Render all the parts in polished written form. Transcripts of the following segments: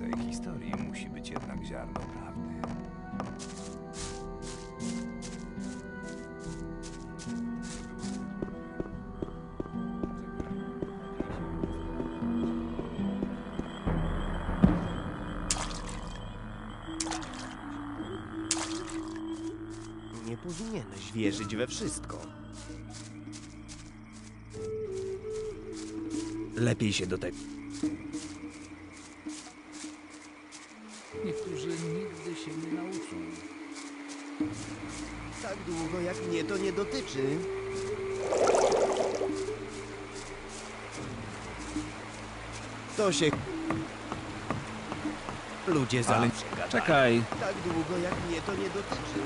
tej historii musi być jednak ziarno prawdy. Nie powinieneś wierzyć we wszystko. Lepiej się do tego. Niektórzy nigdy się nie nauczą. Tak długo jak mnie to nie dotyczy. To się... Ludzie zależy. Czekaj. Tak długo jak mnie to nie dotyczy.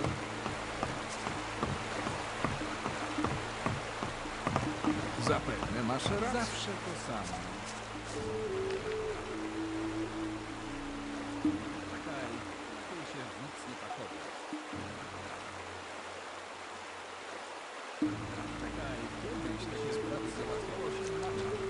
Zapewne masz rację. Zawsze to samo. Czekaj, tu się nic nie pakuje. Czekaj, kiedyś takie sprawy załatwiało się inaczej.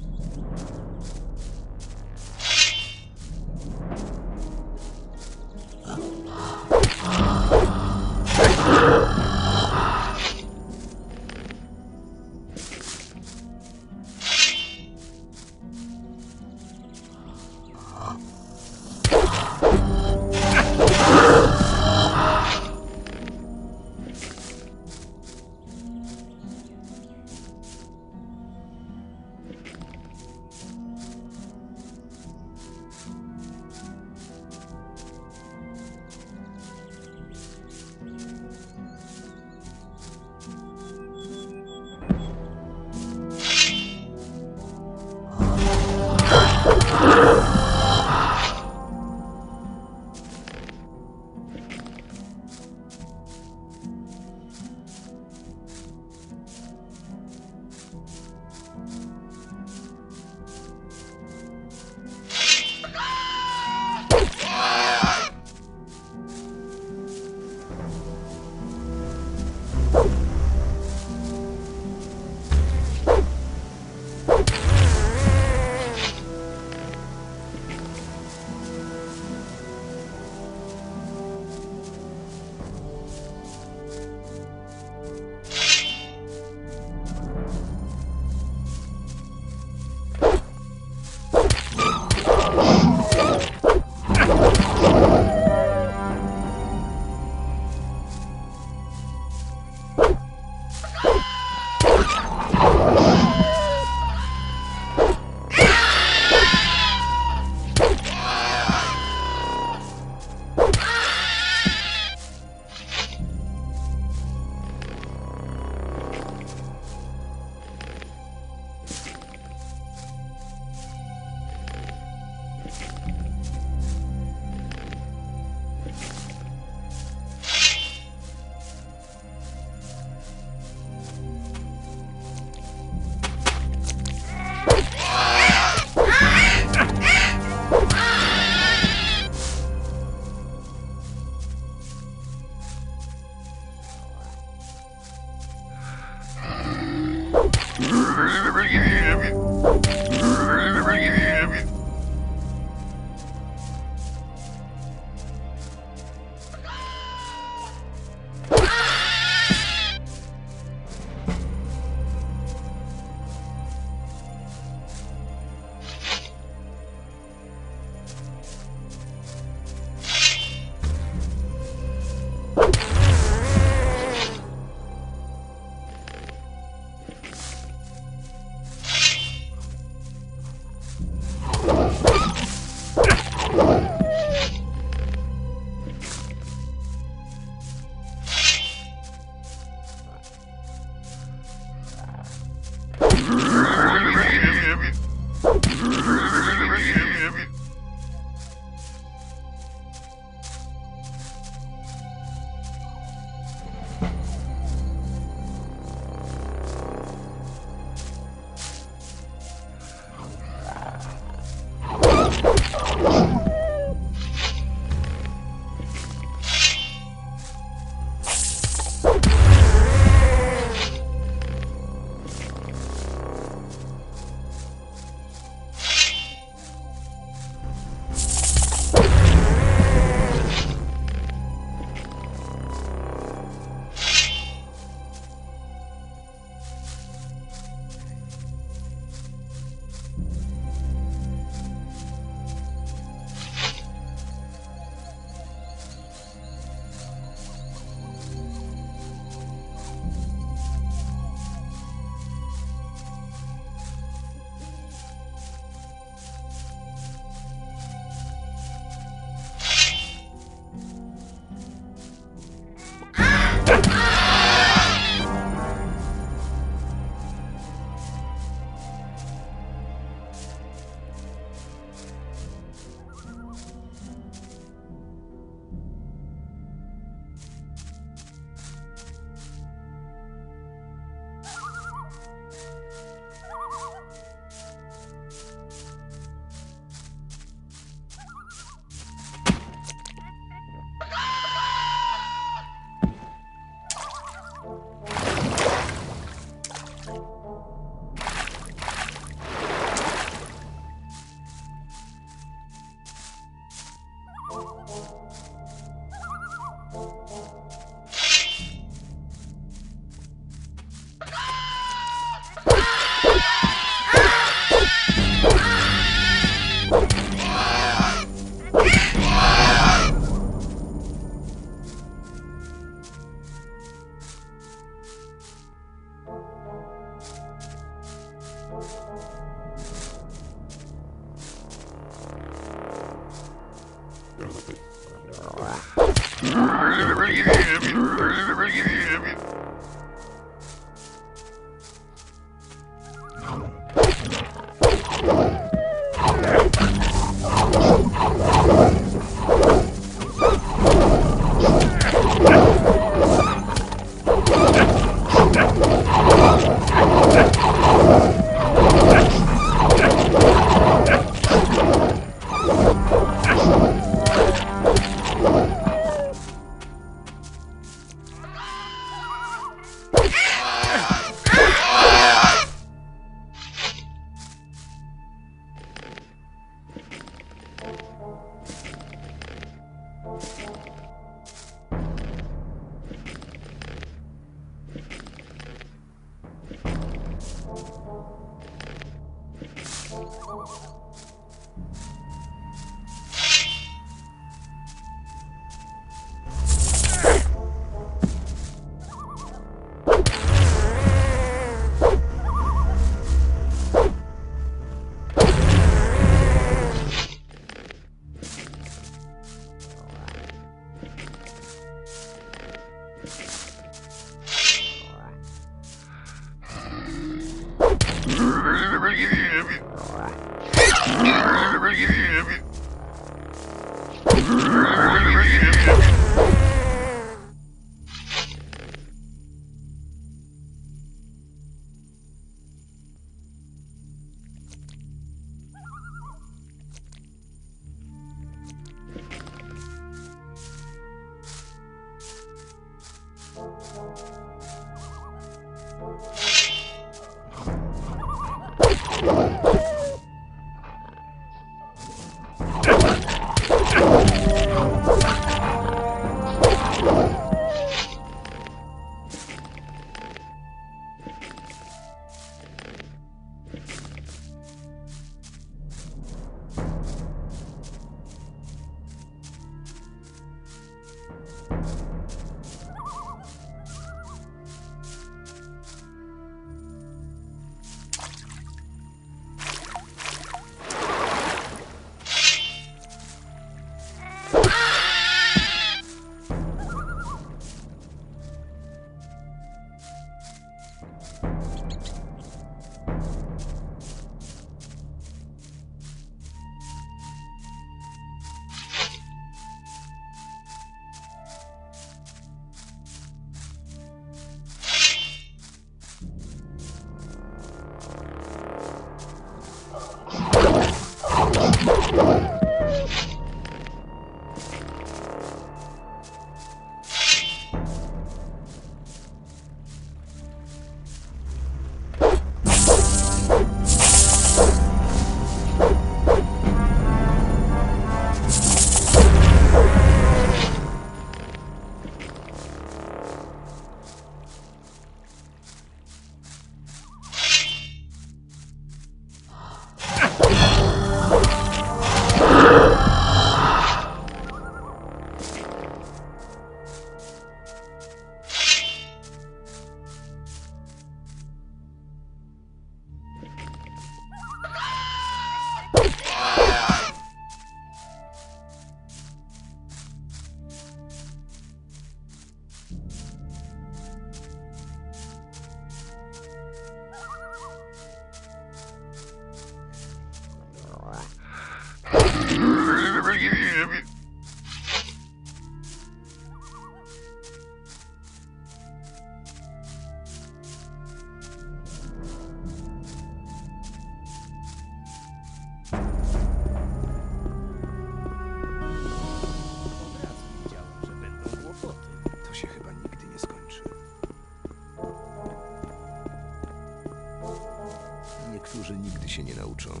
nauczą.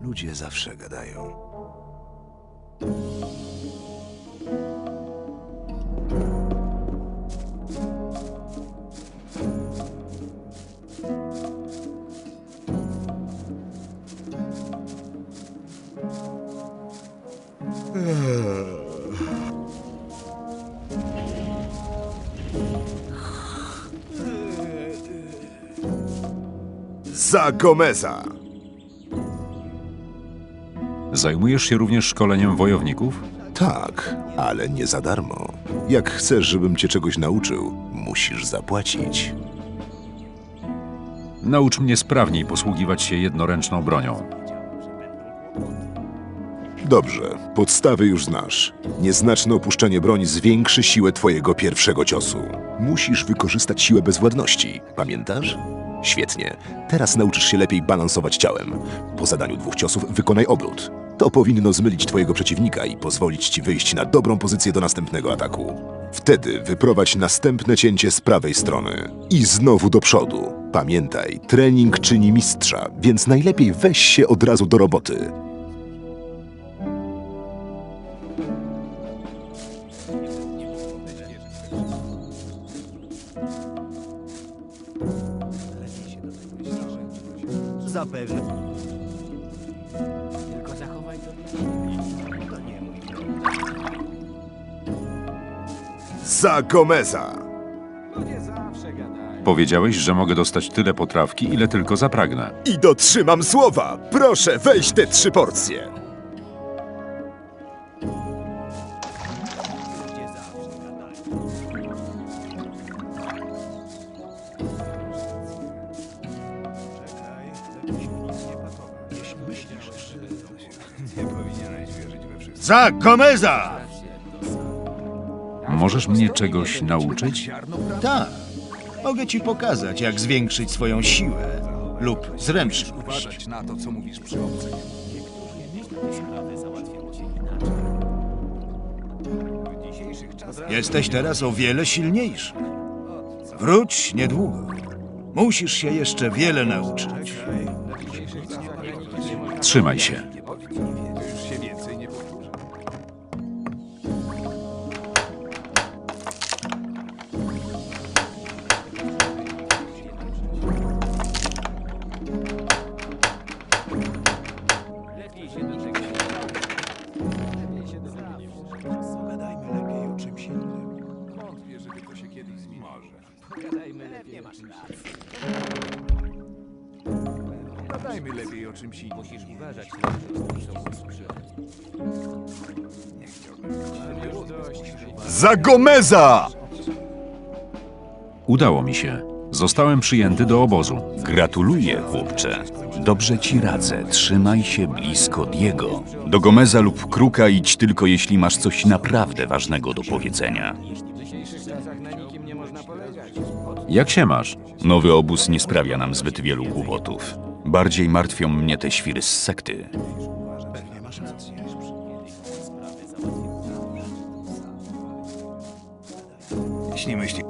Ludzie zawsze gadają. Za Gomeza! Zajmujesz się również szkoleniem wojowników? Tak, ale nie za darmo. Jak chcesz, żebym cię czegoś nauczył, musisz zapłacić. Naucz mnie sprawniej posługiwać się jednoręczną bronią. Dobrze, podstawy już znasz. Nieznaczne opuszczenie broni zwiększy siłę twojego pierwszego ciosu. Musisz wykorzystać siłę bezwładności, pamiętasz? Świetnie. Teraz nauczysz się lepiej balansować ciałem. Po zadaniu 2 ciosów wykonaj obrót. To powinno zmylić twojego przeciwnika i pozwolić ci wyjść na dobrą pozycję do następnego ataku. Wtedy wyprowadź następne cięcie z prawej strony. I znowu do przodu. Pamiętaj, trening czyni mistrza, więc najlepiej weź się od razu do roboty. Zapewne. Tylko zachowaj to. To nie mój problem. Za Gomeza! Ludzie zawsze gadają. Powiedziałeś, że mogę dostać tyle potrawki, ile tylko zapragnę. I dotrzymam słowa! Proszę, weź te 3 porcje! Ludzie zawsze gadają. Za Gomeza! Możesz mnie czegoś nauczyć? Tak. Mogę ci pokazać, jak zwiększyć swoją siłę lub zręczność. Jesteś teraz o wiele silniejszy. Wróć niedługo. Musisz się jeszcze wiele nauczyć. Trzymaj się. Gadajmy lepiej o czymś innym. Musisz uważać, że to Za Gomeza! Udało mi się. Zostałem przyjęty do obozu. Gratuluję, chłopcze. Dobrze ci radzę. Trzymaj się blisko Diego. Do Gomeza lub Kruka idź tylko, jeśli masz coś naprawdę ważnego do powiedzenia. Jak się masz? Nowy obóz nie sprawia nam zbyt wielu kłopotów. Bardziej martwią mnie te świry z sekty. Jeśli myśli...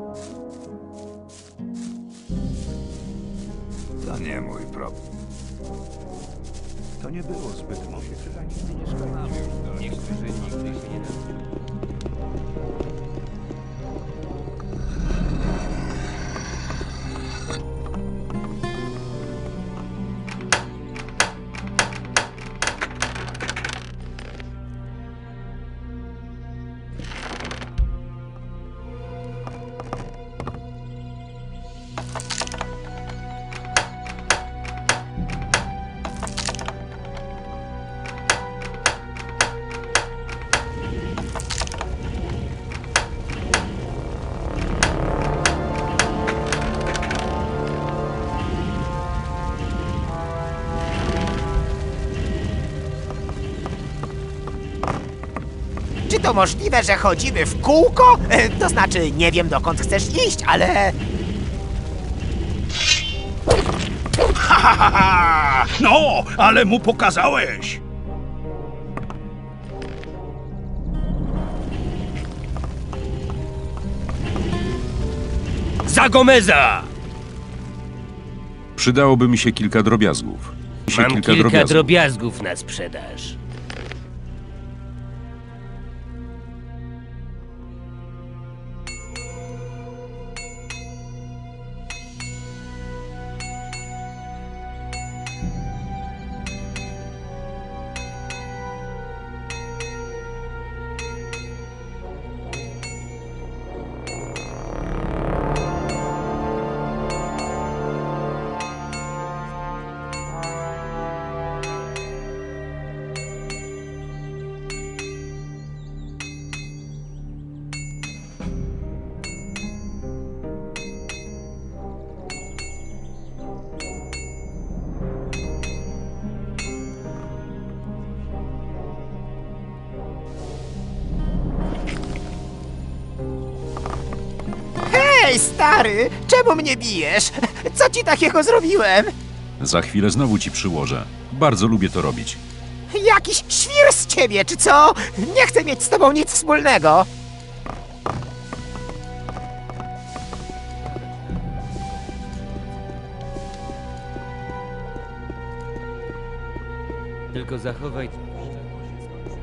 To nie mój problem. To nie było zbyt moje. Niektórzy nigdy się nie da. Czy to możliwe, że chodzimy w kółko? To znaczy, nie wiem, dokąd chcesz iść, ale... Ha! No, ale mu pokazałeś! Za Gomeza! Przydałoby mi się kilka drobiazgów. Mam kilka drobiazgów na sprzedaż. Ej, stary! Czemu mnie bijesz? Co ci takiego zrobiłem? Za chwilę znowu ci przyłożę. Bardzo lubię to robić. Jakiś świr z ciebie, czy co? Nie chcę mieć z tobą nic wspólnego. Tylko zachowaj...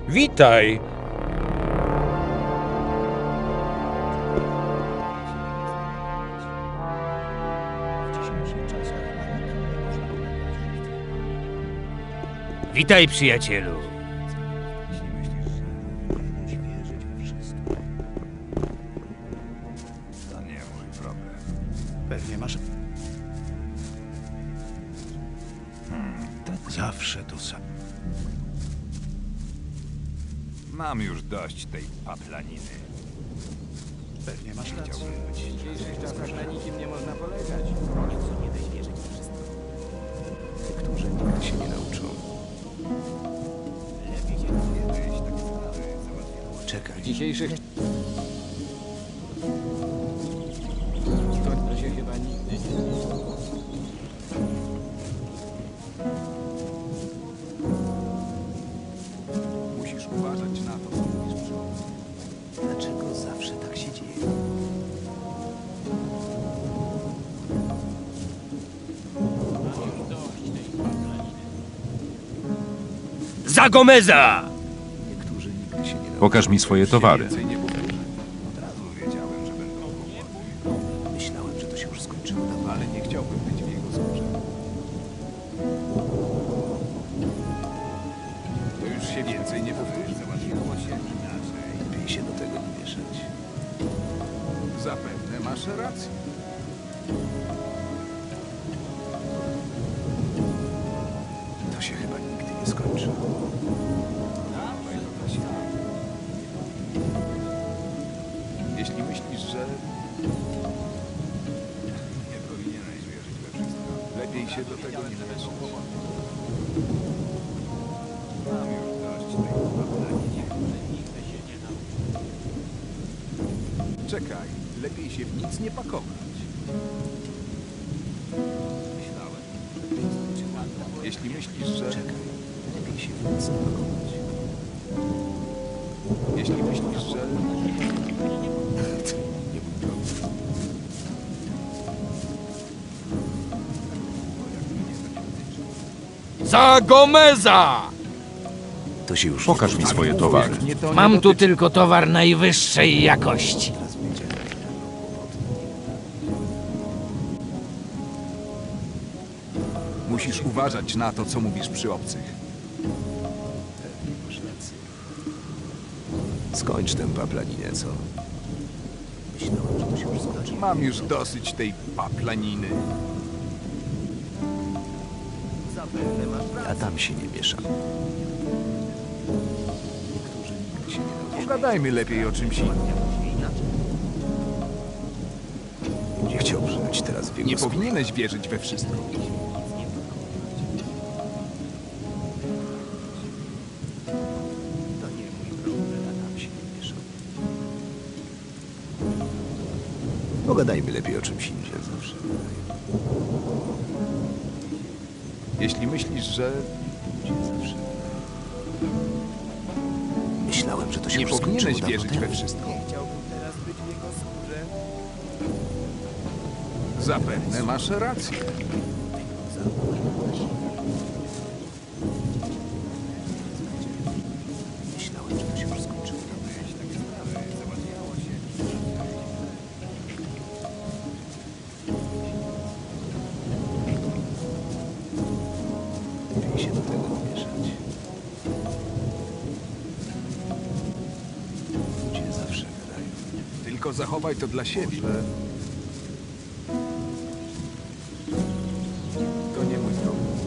Witaj! Witaj, przyjacielu. To nie mój problem. Pewnie masz... to zawsze to samo. Mam już dość tej paplaniny. Pewnie masz rację. Dzisiejszej paplanikiem nie można polegać. Nie daj wierzyć w wszystko. Niektórzy nigdy się nie nauczą. Czekaj. Dzisiejszych... To się chyba nigdy nie... Musisz uważać na to, co mówisz przy okazji. Dlaczego zawsze tak się dzieje? Za Gomeza! Pokaż mi swoje towary. Od razu wiedziałem, że będą kłopoty. Myślałem, że to się już skończyło, ale nie chciałbym być w jego skórze. To już się więcej nie powtórzy. Załatwiło się inaczej. Lepiej się do tego nie mieszać. Zapewne masz rację. To się chyba nigdy nie skończyło. Jeśli myślisz, że nie powinieneś wierzyć we wszystko, lepiej się do tego nie wierzą. Mam już dość tego badania, nigdy się nie nauczę. Czekaj, lepiej się w nic nie pakować. Myślałem, że jeśli myślisz, że... Czekaj, lepiej się w nic nie pakować. Jeśli myślisz, że... Za Gomeza! To się już... Pokaż mi swoje towary. Mam tu tylko towar najwyższej jakości. Musisz uważać na to, co mówisz przy obcych. Skończ tę paplaninę, co? Myślałem, że to się już skończy. Mam już dosyć tej paplaniny. Ja tam się nie mieszam. Pogadajmy lepiej o czymś innym. Nie chciałbym być teraz w jego Nie skórze. Powinieneś wierzyć we wszystko. Pogadajmy lepiej o czymś innym. Jeśli myślisz, że... Myślałem, że to się już skończyło dawno temu. Nie powinieneś wierzyć we wszystko. Nie chciałbym teraz być w jego skórze. Zapewne masz rację. Zachowaj to dla siebie. Może... To nie mój problem.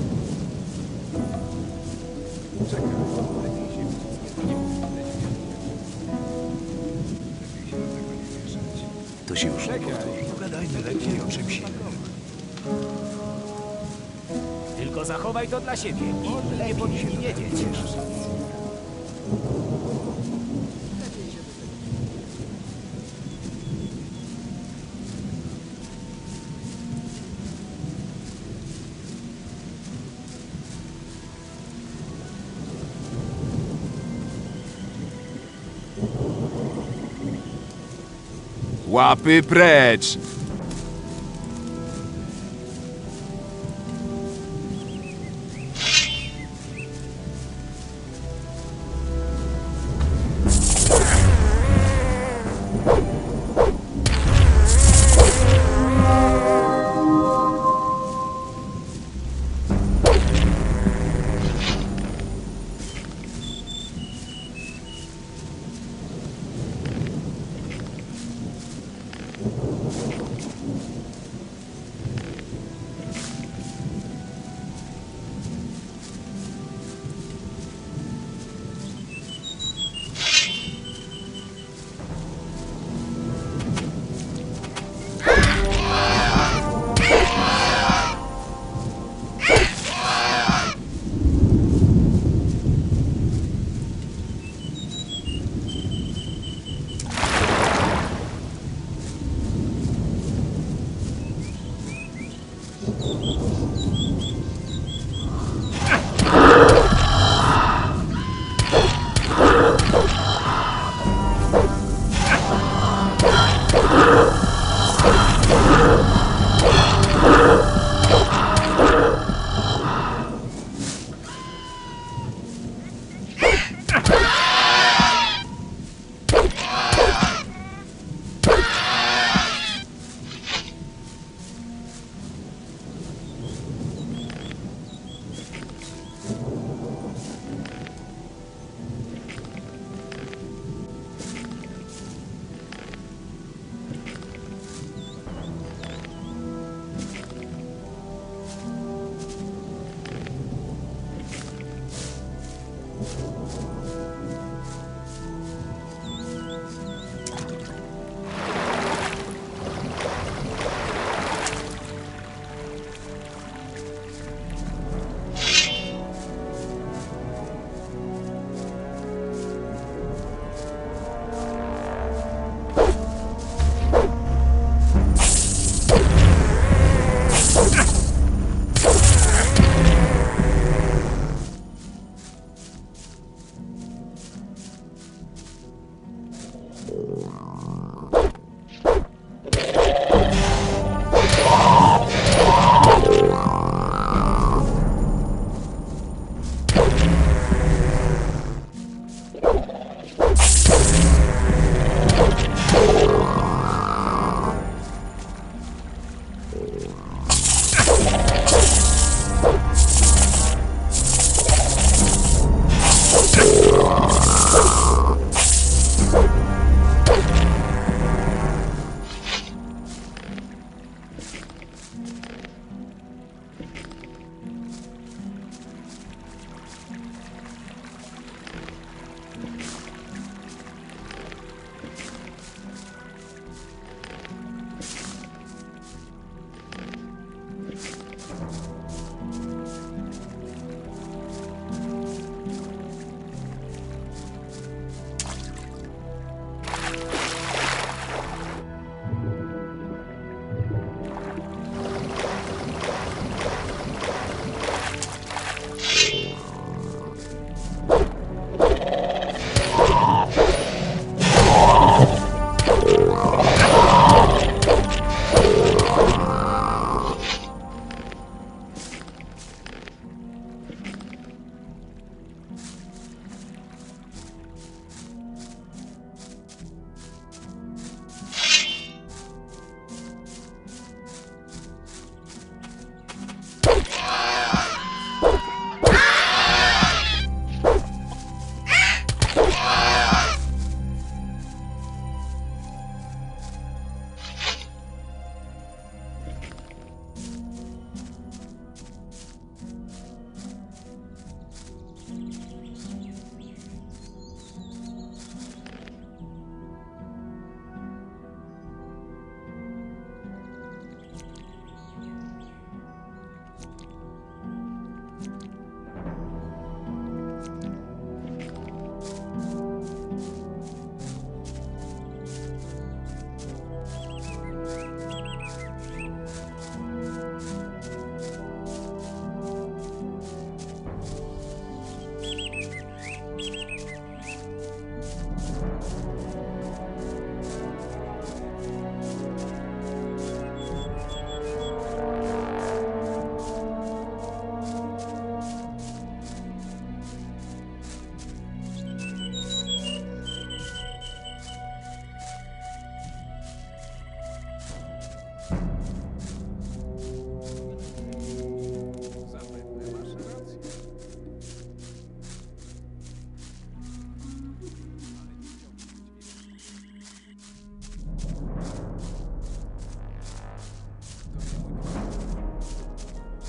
Czekaj. To się już nie powtórzy. Pogadajmy lepiej o czymś innym. Tylko zachowaj to dla siebie. I lepiej powinni wiedzieć. Łapy precz!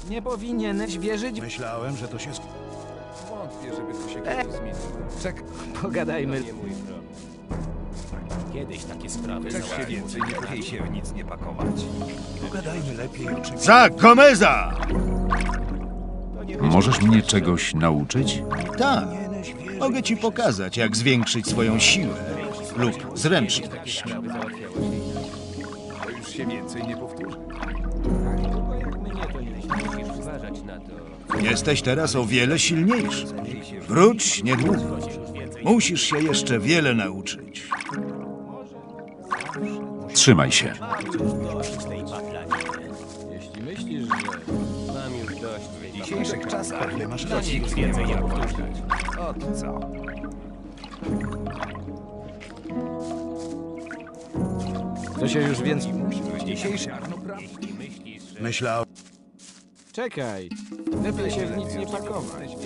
Nie powinieneś wierzyć... Myślałem, że to się... Wątpię, żeby to się kiedyś zmieniło. Czek, pogadajmy. Kiedyś takie sprawy... Tak się więcej nie lepiej się w nic nie pakować. Pogadajmy lepiej o czymś... Za Gomeza! Możesz mnie czegoś nauczyć? Tak. Mogę ci pokazać, jak zwiększyć swoją siłę lub zręczność. To już się więcej nie powtórzy. Jesteś teraz o wiele silniejszy. Wróć niedługo. Musisz się jeszcze wiele nauczyć. Trzymaj się. Jeśli myślisz, że mam już dość w dzisiejszych czasach, nie masz racji, więcej jak powtórzać. Od co? To się już więcej musi być dzisiejszy. Myślałem. Czekaj, lepiej się w nic nie pakować.